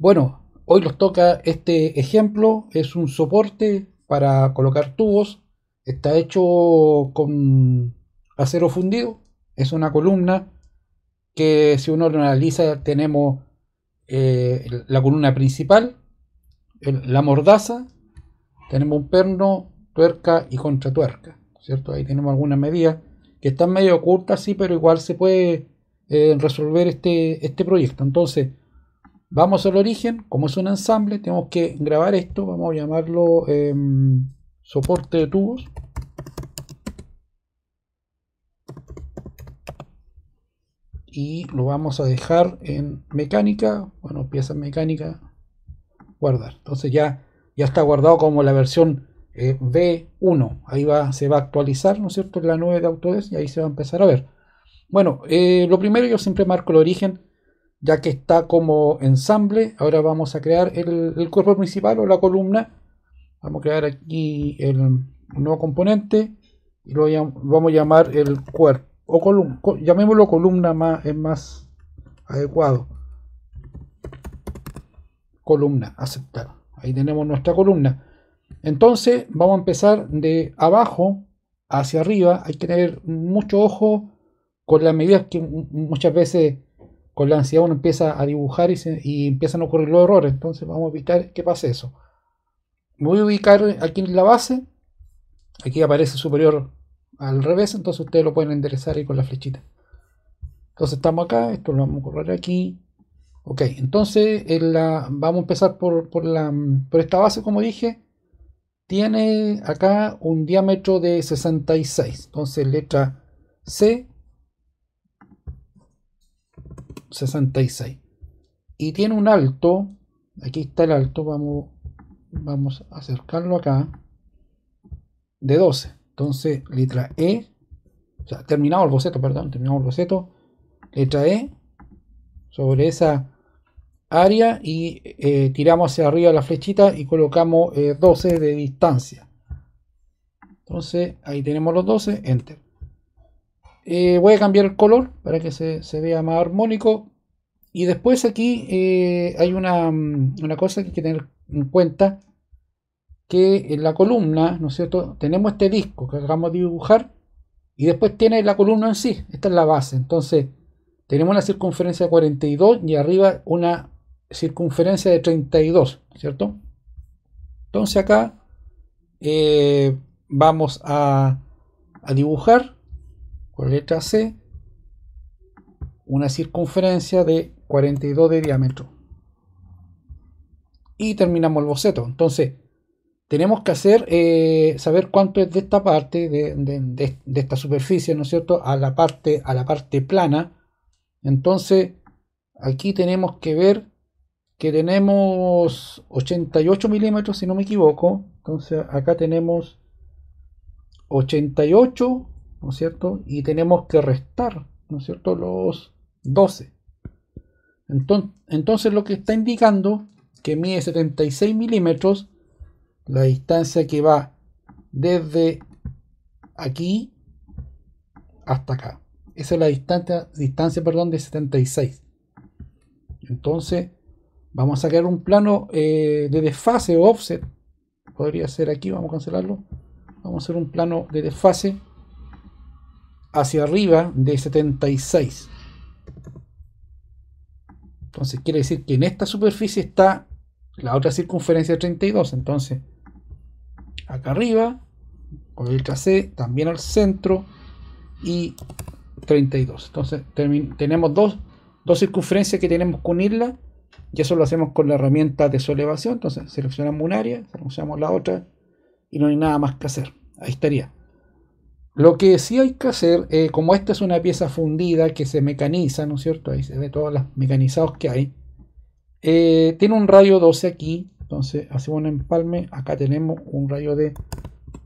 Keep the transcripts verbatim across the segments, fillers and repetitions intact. Bueno, hoy nos toca este ejemplo. Es un soporte para colocar tubos. Está hecho con acero fundido. Es una columna que, si uno lo analiza, tenemos eh, la columna principal, el, la mordaza, tenemos un perno, tuerca y contratuerca, ¿cierto? Ahí tenemos algunas medidas que están medio ocultas, sí, pero igual se puede eh, resolver este, este proyecto. Entonces, vamos al origen. Como es un ensamble, tenemos que grabar esto. Vamos a llamarlo eh, soporte de tubos. Y lo vamos a dejar en mecánica. Bueno, piezas mecánica. Guardar. Entonces ya, ya está guardado como la versión eh, V uno. Ahí va, se va a actualizar, ¿no es cierto?, en la nube de Autodesk. Y ahí se va a empezar a ver. Bueno, eh, lo primero, yo siempre marco el origen, ya que está como ensamble. Ahora vamos a crear el, el cuerpo principal o la columna. Vamos a crear aquí el, un nuevo componente y lo vamos a llamar el cuerpo o columna, llamémoslo columna, más es más adecuado. Columna, aceptar. Ahí tenemos nuestra columna. Entonces vamos a empezar de abajo hacia arriba. Hay que tener mucho ojo con las medidas, que muchas veces con la ansiedad uno empieza a dibujar y, se, y empiezan a ocurrir los errores. Entonces vamos a evitar que pase eso. Me voy a ubicar aquí en la base. Aquí aparece superior al revés, entonces ustedes lo pueden enderezar ahí con la flechita. Entonces estamos acá, esto lo vamos a correr aquí. Ok, entonces en la, vamos a empezar por, por, la, por esta base, como dije. Tiene acá un diámetro de sesenta y seis. Entonces letra C. sesenta y seis, y tiene un alto. Aquí está el alto, vamos vamos a acercarlo acá, de doce. Entonces letra E, o sea, terminado el boceto, perdón, terminado el boceto, letra E sobre esa área, y eh, tiramos hacia arriba la flechita y colocamos eh, doce de distancia. Entonces ahí tenemos los doce, enter. Eh, voy a cambiar el color para que se, se vea más armónico. Y después aquí eh, hay una, una cosa que hay que tener en cuenta, que en la columna, ¿no es cierto?, tenemos este disco que acabamos de dibujar, y después tiene la columna en sí. Esta es la base. Entonces tenemos una circunferencia de cuarenta y dos y arriba una circunferencia de treinta y dos, ¿cierto? Entonces acá eh, vamos a, a dibujar con letra C una circunferencia de cuarenta y dos de diámetro, y terminamos el boceto. Entonces tenemos que hacer eh, saber cuánto es de esta parte de, de, de, de esta superficie, ¿no es cierto?, a la parte a la parte plana. Entonces aquí tenemos que ver que tenemos ochenta y ocho milímetros, si no me equivoco. Entonces acá tenemos ochenta y ocho, ¿no es cierto?, y tenemos que restar, ¿no es cierto?, los doce. Entonces, entonces lo que está indicando que mide setenta y seis milímetros, la distancia que va desde aquí hasta acá. Esa es la distancia, distancia perdón, de setenta y seis. Entonces vamos a crear un plano eh, de desfase o offset. Podría ser aquí, vamos a cancelarlo. Vamos a hacer un plano de desfase hacia arriba de setenta y seis. Entonces quiere decir que en esta superficie está la otra circunferencia de treinta y dos. Entonces acá arriba con letra C, también al centro, y treinta y dos. Entonces tenemos dos, dos circunferencias que tenemos que unirlas, y eso lo hacemos con la herramienta de subelevación. Entonces seleccionamos un área, seleccionamos la otra, y no hay nada más que hacer. Ahí estaría. Lo que sí hay que hacer, eh, como esta es una pieza fundida que se mecaniza, ¿no es cierto? Ahí se ve todos los mecanizados que hay. Eh, tiene un rayo doce aquí, entonces hacemos un empalme. Acá tenemos un rayo de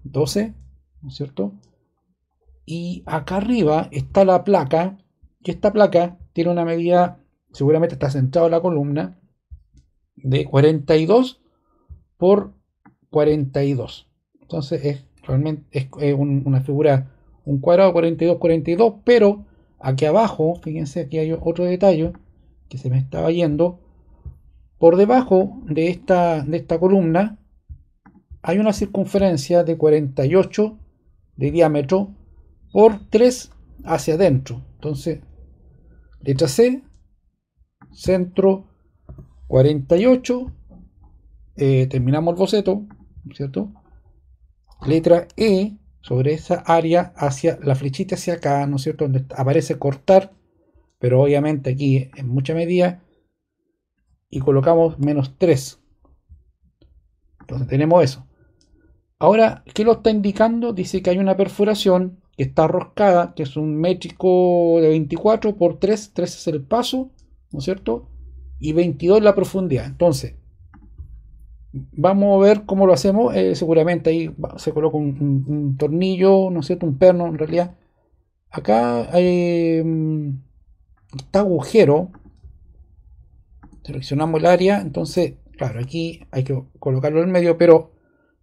doce, ¿no es cierto? Y acá arriba está la placa, y esta placa tiene una medida, seguramente está centrada en la columna, de cuarenta y dos por cuarenta y dos. Entonces es... realmente es una figura, un cuadrado cuarenta y dos, cuarenta y dos, pero aquí abajo, fíjense, aquí hay otro detalle que se me estaba yendo. Por debajo de esta, de esta columna hay una circunferencia de cuarenta y ocho de diámetro por tres hacia adentro. Entonces, letra C, centro cuarenta y ocho, eh, terminamos el boceto, ¿cierto? Letra E, sobre esa área hacia la flechita hacia acá, ¿no es cierto?, donde aparece cortar, pero obviamente aquí en mucha medida, y colocamos menos tres. Entonces tenemos eso. Ahora, ¿qué lo está indicando? Dice que hay una perforación que está roscada, que es un métrico de veinticuatro por tres, tres es el paso, ¿no es cierto?, y veintidós la profundidad. Entonces, vamos a ver cómo lo hacemos. Eh, seguramente ahí se coloca un, un, un tornillo, ¿no es cierto?, un perno en realidad. Acá eh, está agujero. Seleccionamos el área, entonces, claro, aquí hay que colocarlo en medio, pero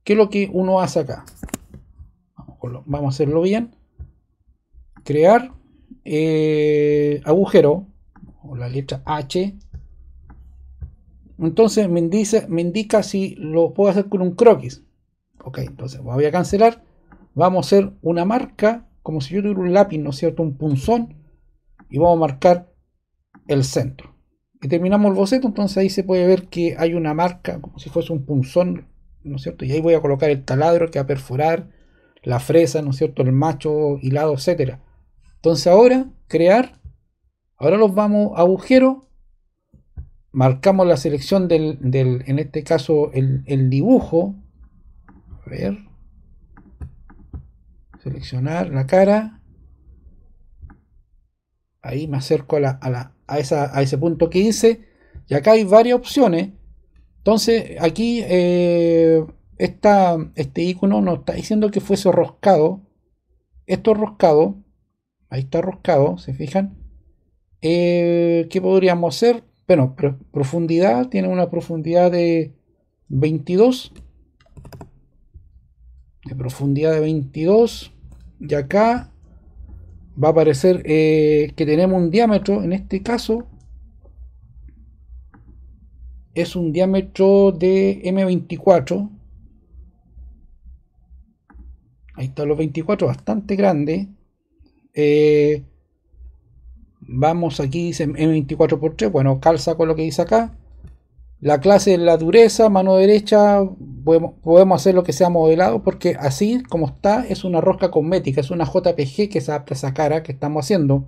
¿qué es lo que uno hace acá? Vamos a hacerlo bien. Crear eh, agujero, o la letra H. Entonces me indica, me indica si lo puedo hacer con un croquis. Ok, entonces voy a cancelar. Vamos a hacer una marca, como si yo tuviera un lápiz, ¿no es cierto?, un punzón. Y vamos a marcar el centro. Y terminamos el boceto, entonces ahí se puede ver que hay una marca, como si fuese un punzón, ¿no es cierto? Y ahí voy a colocar el taladro que va a perforar, la fresa, ¿no es cierto?, el macho hilado, etcétera. Entonces ahora, crear. Ahora los vamos a agujero. Marcamos la selección del, del en este caso, el, el dibujo. A ver. Seleccionar la cara. Ahí me acerco a, la, a, la, a, esa, a ese punto que hice. Y acá hay varias opciones. Entonces, aquí eh, esta, este icono nos está diciendo que fuese roscado. Esto es roscado. Ahí está roscado, ¿se fijan? Eh, ¿Qué podríamos hacer? Bueno, pero profundidad, tiene una profundidad de veintidós. De profundidad de veintidós. Y acá va a aparecer eh, que tenemos un diámetro. En este caso es un diámetro de eme veinticuatro. Ahí están los veinticuatro, bastante grande. Eh, vamos, aquí dice eme veinticuatro por tres, bueno, calza con lo que dice acá. La clase es la dureza, mano derecha, podemos, podemos hacer lo que sea modelado, porque así como está es una rosca cosmética, es una jota pe ge que se adapta a esa cara que estamos haciendo.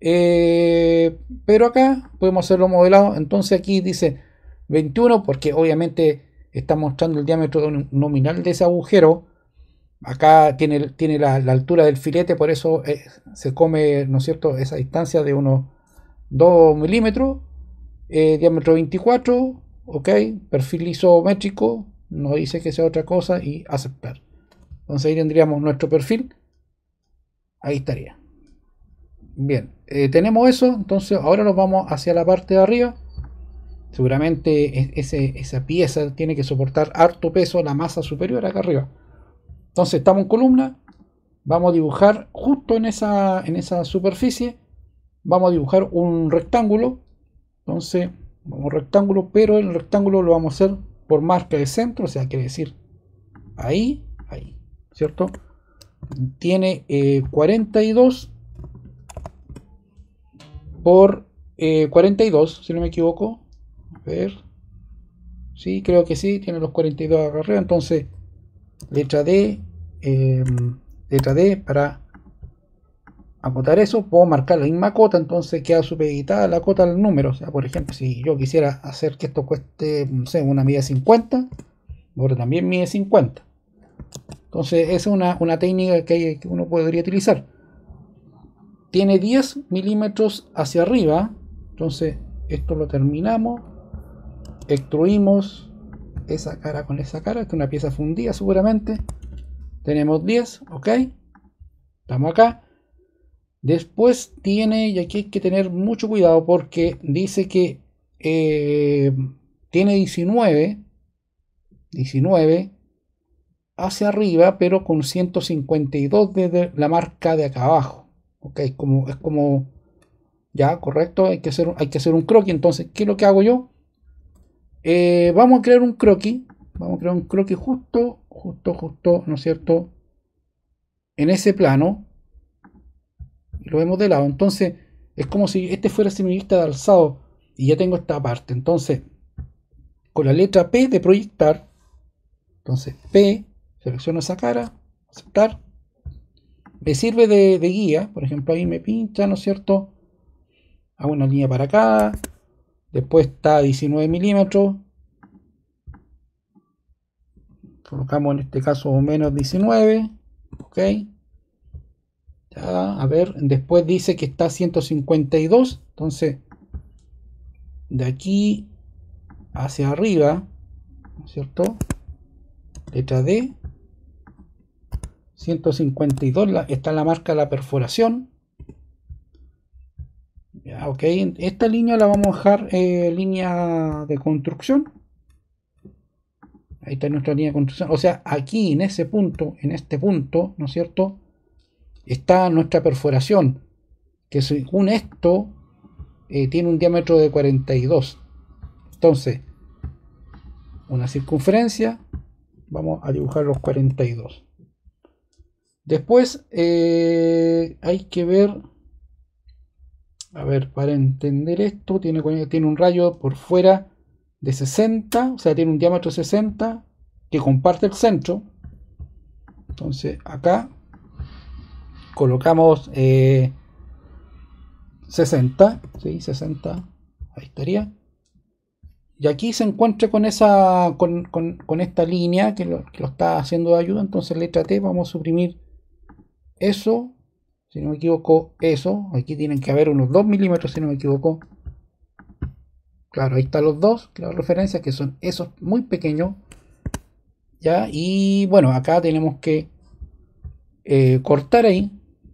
Eh, pero acá podemos hacerlo modelado, entonces aquí dice veintiuno, porque obviamente está mostrando el diámetro nominal de ese agujero. Acá tiene, tiene la, la altura del filete, por eso eh, se come, ¿no es cierto?, esa distancia de unos dos milímetros. Eh, diámetro veinticuatro, ok, perfil isométrico, no dice que sea otra cosa, y aceptar. Entonces ahí tendríamos nuestro perfil, ahí estaría. Bien, eh, tenemos eso, entonces ahora nos vamos hacia la parte de arriba. Seguramente ese, esa pieza tiene que soportar harto peso, la masa superior acá arriba. Entonces estamos en columna, vamos a dibujar justo en esa, en esa superficie, vamos a dibujar un rectángulo. Entonces vamos a rectángulo, pero el rectángulo lo vamos a hacer por marca de centro, o sea, quiere decir ahí, ahí, ¿cierto? Tiene eh, cuarenta y dos por eh, cuarenta y dos, si no me equivoco. A ver, sí, creo que sí, tiene los cuarenta y dos acá arriba, entonces... Letra D, eh, letra D para acotar eso, puedo marcar la misma cota, entonces queda supeditada la cota al número. O sea, por ejemplo, si yo quisiera hacer que esto cueste, no sé, una medida cincuenta, ahora también mide cincuenta. Entonces esa es una, una técnica que, hay, que uno podría utilizar. Tiene diez milímetros hacia arriba, entonces esto lo terminamos, extruimos esa cara con esa cara, que es una pieza fundida seguramente. Tenemos diez, ok, estamos acá. Después tiene, y aquí hay que tener mucho cuidado porque dice que eh, tiene diecinueve hacia arriba, pero con ciento cincuenta y dos desde la marca de acá abajo. Ok, como, es como, ya, correcto, hay que hacer, hay que hacer un croquis. Entonces, ¿qué es lo que hago yo? Eh, vamos a crear un croquis. Vamos a crear un croquis justo, justo, justo, ¿no es cierto? En ese plano. Y lo vemos de lado. Entonces, es como si este fuera semivista de alzado. Y ya tengo esta parte. Entonces, con la letra P de proyectar. Entonces, P, selecciono esa cara, aceptar. Me sirve de, de guía. Por ejemplo, ahí me pincha, ¿no es cierto? Hago una línea para acá. Después está a diecinueve milímetros. Colocamos en este caso menos diecinueve. Ok. Ya, a ver. Después dice que está a ciento cincuenta y dos. Entonces, de aquí hacia arriba, ¿no es cierto? Letra D. ciento cincuenta y dos. La, está la marca de la perforación. Ya, ok. Esta línea la vamos a dejar eh, línea de construcción. Ahí está nuestra línea de construcción. O sea, aquí en ese punto, en este punto, ¿no es cierto? Está nuestra perforación. Que según esto, eh, tiene un diámetro de cuarenta y dos. Entonces, una circunferencia. Vamos a dibujar los cuarenta y dos. Después, eh, hay que ver... A ver, para entender esto, tiene, tiene un rayo por fuera de sesenta, o sea, tiene un diámetro de sesenta que comparte el centro. Entonces, acá colocamos eh, sesenta, ¿sí? sesenta, ahí estaría. Y aquí se encuentra con, esa, con, con, con esta línea que lo, que lo está haciendo de ayuda. Entonces, letra T, vamos a suprimir eso. Si no me equivoco, eso. Aquí tienen que haber unos dos milímetros, si no me equivoco. Claro, ahí están los dos, las referencias, que son esos muy pequeños. Ya, y bueno, acá tenemos que eh, cortar ahí.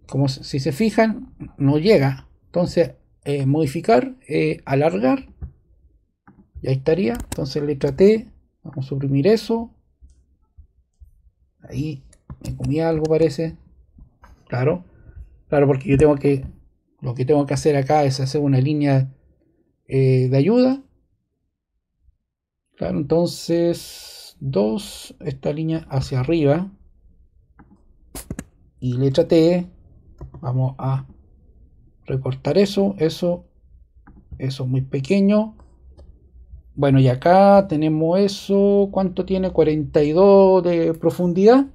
Como si se fijan, no llega. Entonces, eh, modificar, eh, alargar. Y ahí estaría. Entonces, letra T. Vamos a suprimir eso. Ahí me comí algo, parece. Claro. Claro, porque yo tengo que, lo que tengo que hacer acá es hacer una línea eh, de ayuda. Claro, entonces, dos, esta línea hacia arriba. Y letra T, vamos a recortar eso, eso, eso muy pequeño. Bueno, y acá tenemos eso, ¿cuánto tiene? cuarenta y dos de profundidad.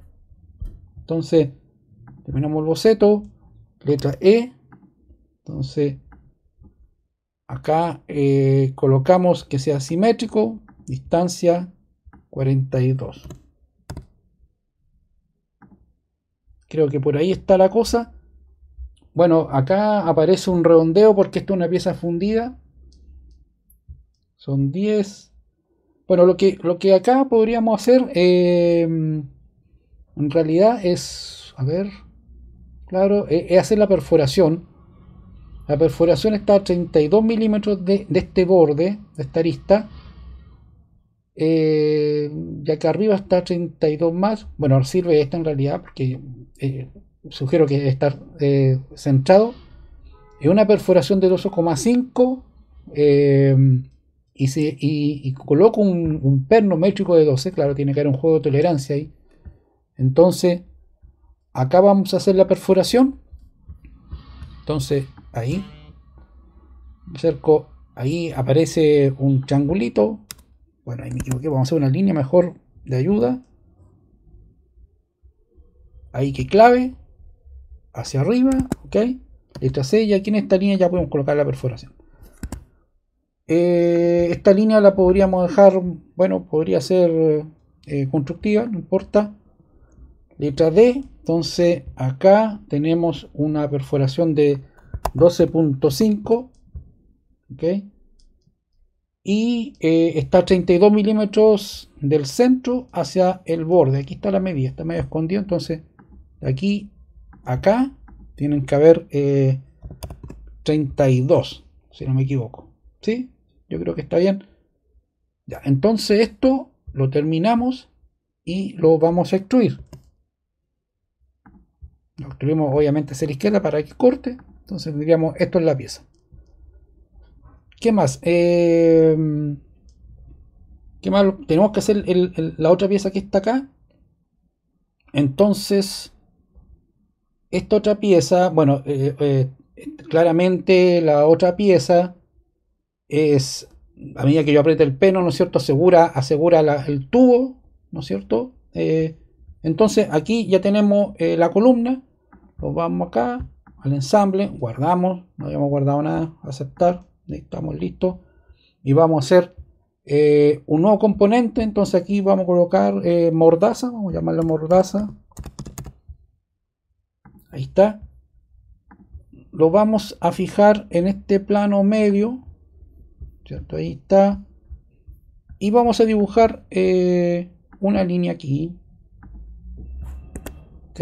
Entonces, terminamos el boceto. Letra E, entonces acá eh, colocamos que sea simétrico, distancia cuarenta y dos. Creo que por ahí está la cosa. Bueno, acá aparece un redondeo porque esto es una pieza fundida. Son diez. Bueno, lo que, lo que acá podríamos hacer eh, en realidad es, a ver... Claro, es hacer la perforación. La perforación está a treinta y dos milímetros de, de este borde, de esta arista. Eh, y acá arriba está treinta y dos más. Bueno, sirve esta en realidad porque eh, sugiero que estar eh, centrado. Es una perforación de dos coma cinco eh, y, y, y coloco un, un perno métrico de doce. Claro, tiene que haber un juego de tolerancia ahí. Entonces... Acá vamos a hacer la perforación. Entonces, ahí. Cerco. Ahí aparece un triangulito. Bueno, ahí me equivoqué. Vamos a hacer una línea mejor de ayuda. Ahí que clave. Hacia arriba. Ok. Letra C. Y aquí en esta línea ya podemos colocar la perforación. Eh, esta línea la podríamos dejar. Bueno, podría ser eh, constructiva. No importa. Letra D. Entonces acá tenemos una perforación de doce punto cinco, ¿okay? Y eh, está a treinta y dos milímetros del centro hacia el borde. Aquí está la medida, está medio escondido. Entonces de aquí a acá tienen que haber eh, treinta y dos, si no me equivoco, ¿sí? Yo creo que está bien. Ya, entonces esto lo terminamos y lo vamos a extruir. Lo escribimos obviamente hacia la izquierda para que corte. Entonces diríamos, esto es la pieza. ¿Qué más? Eh, ¿Qué más? Tenemos que hacer el, el, la otra pieza que está acá. Entonces, esta otra pieza, bueno, eh, eh, claramente la otra pieza es, a medida que yo apriete el pelo, ¿no es cierto?, asegura, asegura la, el tubo, ¿no es cierto? Eh, entonces aquí ya tenemos eh, la columna. Lo vamos acá al ensamble, guardamos, no habíamos guardado nada, aceptar, estamos listos. Y vamos a hacer eh, un nuevo componente. Entonces aquí vamos a colocar eh, mordaza, vamos a llamarla mordaza. Ahí está. Lo vamos a fijar en este plano medio, ¿cierto? Ahí está. Y vamos a dibujar eh, una línea aquí. Ok.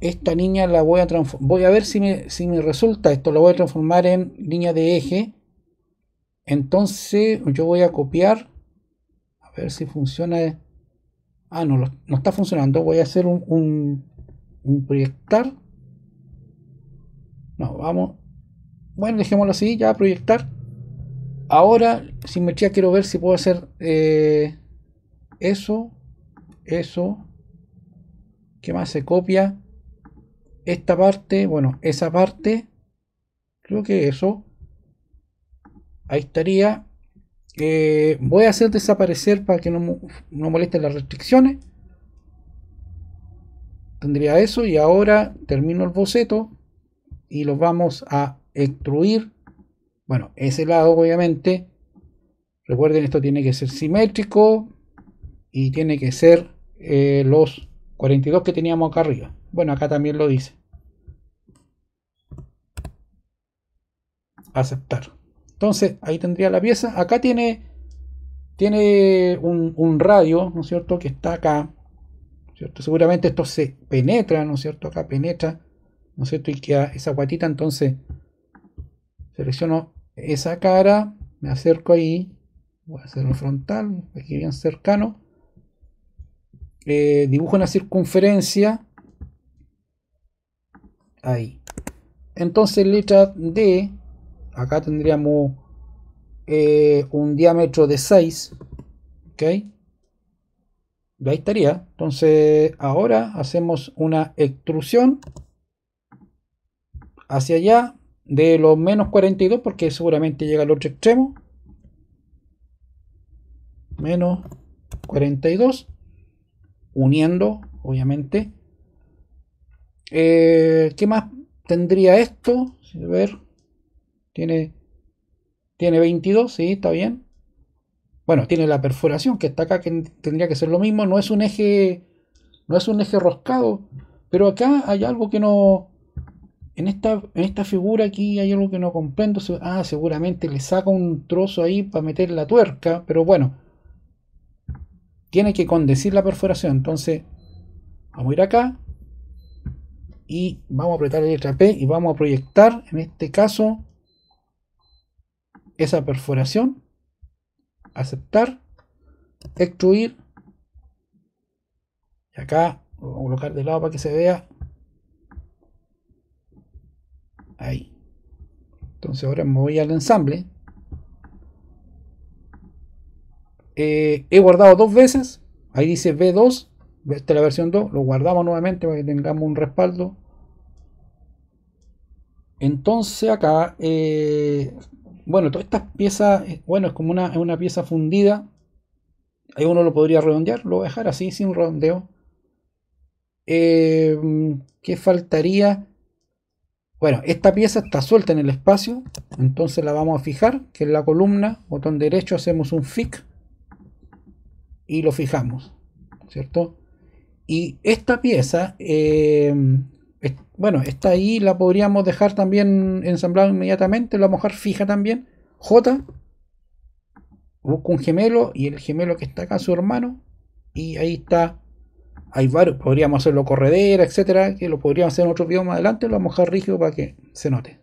Esta línea la voy a transformar. Voy a ver si me, si me resulta esto. Lo voy a transformar en línea de eje. Entonces yo voy a copiar. A ver si funciona. Ah, no, no está funcionando. Voy a hacer un, un, un proyectar. No, vamos. Bueno, dejémoslo así, ya proyectar. Ahora, simetría, quiero ver si puedo hacer eh, eso, eso. ¿Qué más se copia? Esta parte, bueno, esa parte. Creo que eso. Ahí estaría. Eh, voy a hacer desaparecer para que no, no molesten las restricciones. Tendría eso y ahora termino el boceto. Y los vamos a extruir. Bueno, ese lado obviamente. Recuerden, esto tiene que ser simétrico. Y tiene que ser eh, los cuarenta y dos que teníamos acá arriba. Bueno, acá también lo dice. Aceptar. Entonces, ahí tendría la pieza. Acá tiene, tiene un, un radio, ¿no es cierto? Que está acá, ¿no es cierto? Seguramente esto se penetra, ¿no es cierto? Acá penetra. ¿No es cierto? Y queda esa guatita. Entonces selecciono esa cara, me acerco ahí, voy a hacerlo frontal, aquí bien cercano, eh, dibujo una circunferencia ahí. Entonces letra D, acá tendríamos eh, un diámetro de seis, ok, y ahí estaría. Entonces ahora hacemos una extrusión hacia allá de los menos cuarenta y dos, porque seguramente llega al otro extremo. Menos cuarenta y dos. Uniendo, obviamente. Eh, ¿Qué más tendría esto? A ver. Tiene, tiene veintidós, sí, está bien. Bueno, tiene la perforación que está acá, que tendría que ser lo mismo. No es un eje, no es un eje roscado. Pero acá hay algo que no... En esta, en esta figura aquí hay algo que no comprendo. Ah, seguramente le saca un trozo ahí para meter la tuerca. Pero bueno, tiene que condecir la perforación. Entonces, vamos a ir acá. Y vamos a apretar la letra P. Y vamos a proyectar, en este caso, esa perforación. Aceptar. Extruir. Y acá lo vamos a colocar de lado para que se vea. Ahí. Entonces ahora me voy al ensamble. Eh, he guardado dos veces. Ahí dice V dos. Esta es la versión dos. Lo guardamos nuevamente para que tengamos un respaldo. Entonces acá. Eh, bueno, todas estas piezas. Bueno, es como una, una pieza fundida. Ahí uno lo podría redondear. Lo voy a dejar así, sin redondeo. Eh, ¿Qué faltaría? Bueno, esta pieza está suelta en el espacio, entonces la vamos a fijar, que en la columna, botón derecho, hacemos un fic y lo fijamos, ¿cierto? Y esta pieza, eh, es, bueno, está ahí, la podríamos dejar también ensamblada inmediatamente, la vamos a dejar fija también, J, busco un gemelo y el gemelo que está acá, su hermano, y ahí está. Hay varios, podríamos hacerlo corredera, etcétera, que lo podríamos hacer en otro video más adelante. Lo vamos a dejar rígido para que se note.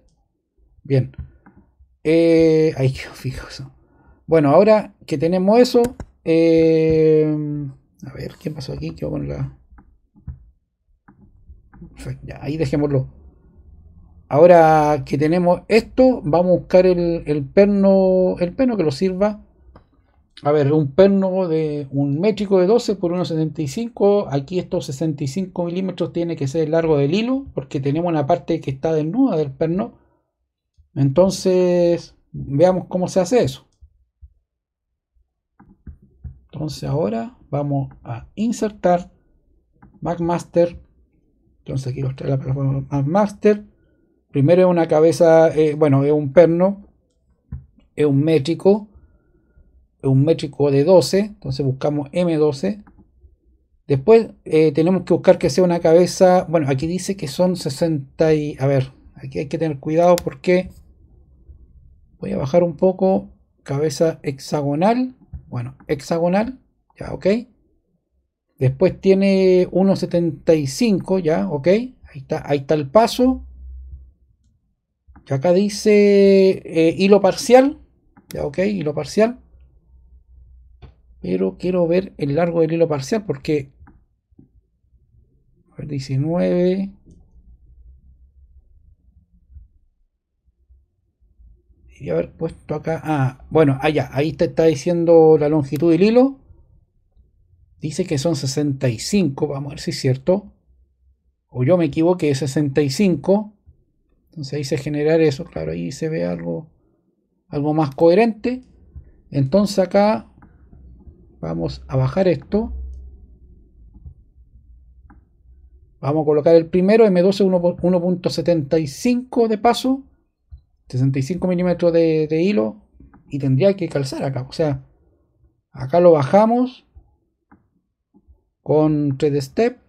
Bien, eh, ahí quedó fijo eso. Bueno, ahora que tenemos eso, eh, a ver, ¿qué pasó aquí? Quedó con la... Perfecto, ya, ahí dejémoslo. Ahora que tenemos esto, vamos a buscar el, el perno, el perno que lo sirva a ver, un perno de un métrico de doce por uno setenta y cinco, aquí estos sesenta y cinco milímetros tiene que ser el largo del hilo, porque tenemos una parte que está desnuda del perno. Entonces veamos cómo se hace eso. Entonces ahora vamos a insertar McMaster. Entonces aquí os traigo la plataforma McMaster. Primero es una cabeza, eh, bueno, es un perno, es un métrico, es un métrico de doce, entonces buscamos M doce. Después eh, tenemos que buscar que sea una cabeza, bueno, aquí dice que son sesenta y, a ver, aquí hay que tener cuidado porque voy a bajar un poco, cabeza hexagonal, bueno, hexagonal, ya, ok. Después tiene uno setenta y cinco, ya, ok, ahí está, ahí está el paso. Y acá dice eh, hilo parcial, ya, ok, hilo parcial. Pero quiero ver el largo del hilo parcial porque a ver, diecinueve, debería haber puesto acá, ah, bueno, allá, ahí te está diciendo la longitud del hilo, dice que son sesenta y cinco, vamos a ver si es cierto, o yo me equivoqué, sesenta y cinco, entonces ahí se generar eso, claro, ahí se ve algo, algo más coherente. Entonces acá vamos a bajar esto, vamos a colocar el primero, M doce uno punto setenta y cinco de paso, sesenta y cinco milímetros de, de hilo, y tendría que calzar acá, o sea, acá lo bajamos con tres D step,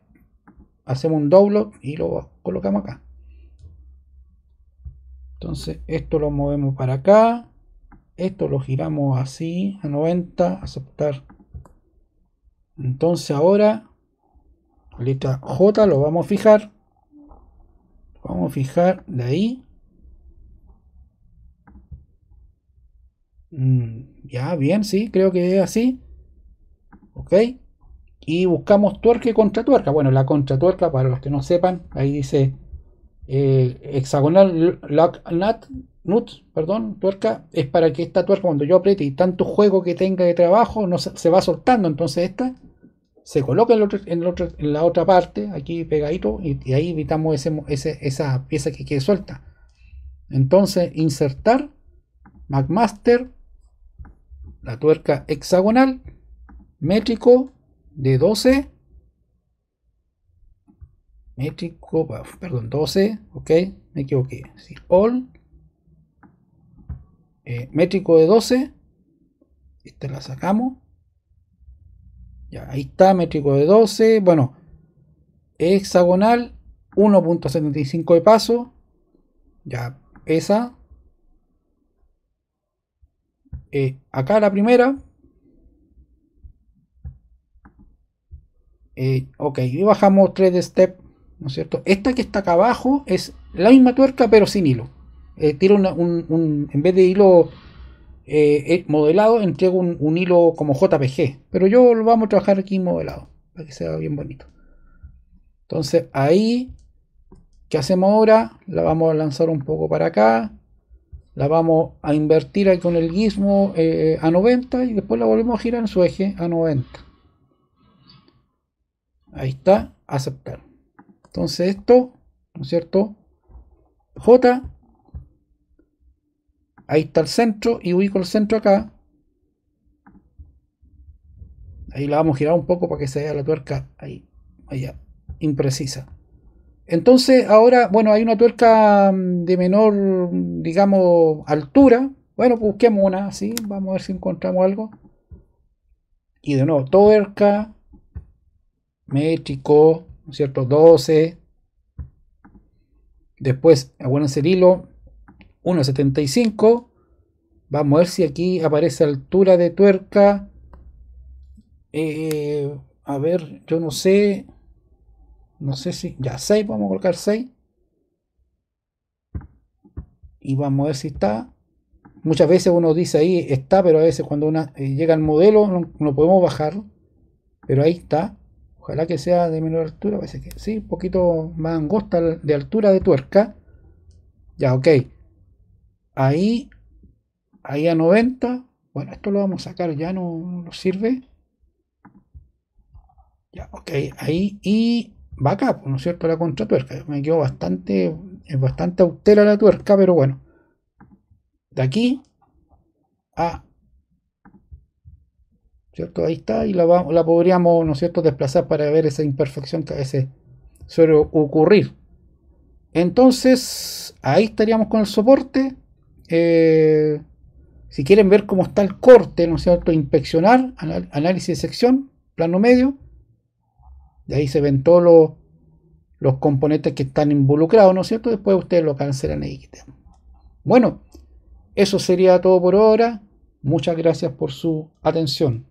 hacemos un download y lo colocamos acá. Entonces esto lo movemos para acá, esto lo giramos así a noventa, aceptar. Entonces ahora la letra J lo vamos a fijar, lo vamos a fijar de ahí, mm, ya, bien, sí, creo que es así, ok, y buscamos tuerca y contratuerca. Bueno, la contratuerca, para los que no sepan, ahí dice eh, hexagonal lock nut, nut, perdón, tuerca, es para que esta tuerca cuando yo apriete y tanto juego que tenga de trabajo no se, se va soltando, entonces esta se coloca en, el otro, en, el otro, en la otra parte, aquí pegadito, y, y ahí evitamos ese, ese, esa pieza que quede suelta. Entonces insertar McMaster, la tuerca hexagonal, métrico de doce, métrico, perdón, doce, ok, me equivoqué, sí, all, eh, métrico de doce, esta la sacamos, ya, ahí está, métrico de doce, bueno, hexagonal, uno punto setenta y cinco de paso, ya, esa, Eh, acá la primera, eh, ok, y bajamos tres de step, ¿no es cierto? Esta que está acá abajo es la misma tuerca pero sin hilo, eh, tiro una, un, un, en vez de hilo eh, modelado entrego un, un hilo como J P G, pero yo lo vamos a trabajar aquí modelado para que sea bien bonito. Entonces ahí, ¿qué hacemos ahora? La vamos a lanzar un poco para acá, la vamos a invertir ahí con el gizmo eh, a noventa y después la volvemos a girar en su eje a noventa. Ahí está, aceptar. Entonces esto, ¿no es cierto? J, ahí está el centro y ubico el centro acá. Ahí la vamos a girar un poco para que se vea la tuerca ahí, allá, imprecisa. Entonces ahora, bueno, hay una tuerca de menor, digamos, altura. Bueno, busquemos una así, vamos a ver si encontramos algo. Y de nuevo, tuerca, métrico, ¿no es cierto? doce. Después, acuérdense el hilo, uno setenta y cinco. Vamos a ver si aquí aparece altura de tuerca. Eh, a ver, yo no sé... No sé si, ya seis, vamos a colocar seis. Y vamos a ver si está. Muchas veces uno dice ahí está, pero a veces cuando una, eh, llega el modelo no, no podemos bajar. Pero ahí está. Ojalá que sea de menor altura, parece que sí, un poquito más angosta de altura de tuerca. Ya, ok. Ahí, ahí a noventa. Bueno, esto lo vamos a sacar, ya no, no nos sirve. Ya, ok, ahí. Y backup, ¿no es cierto? La contratuerca. Me quedó bastante, es bastante austera la tuerca, pero bueno. De aquí a, ¿cierto? Ahí está. Y la, la podríamos, ¿no es cierto?, desplazar para ver esa imperfección que a veces suele ocurrir. Entonces, ahí estaríamos con el soporte. Eh, si quieren ver cómo está el corte, ¿no es cierto?, inspeccionar, anal, análisis de sección, plano medio. De ahí se ven todos los, los componentes que están involucrados, ¿no es cierto? Después ustedes lo cancelan y quitan. Bueno, eso sería todo por ahora. Muchas gracias por su atención.